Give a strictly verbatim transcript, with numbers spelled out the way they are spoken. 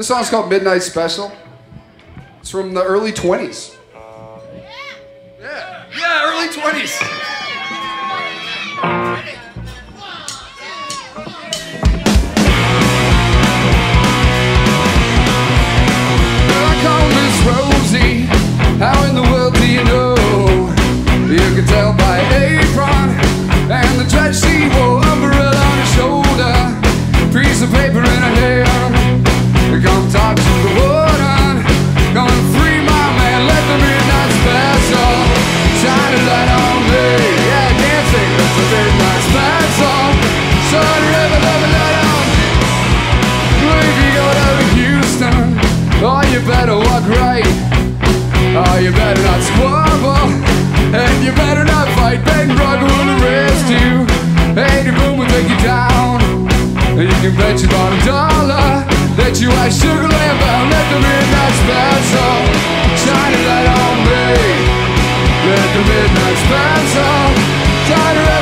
This song's called Midnight Special. It's from the early twenties. Yeah, yeah, early twenties. How in the world do you know? You can tell by apron and the dress she wore, umbrella on her shoulder, piece of paper in her hand. Come talk to the warden, come and free my man, let the midnight special shine a light on me. Yeah, I can't sing, that's the midnight special. Sun river, let the light on me. If you go down to Houston, oh, you better walk right. Oh, you better not squabble, and you better not fight. Ben Rugg will arrest you, and your boom will take you down. You can bet you bought a dollar that you are sugar land bound. Let the midnight special shine a light on me. Let the midnight special shine a light on me.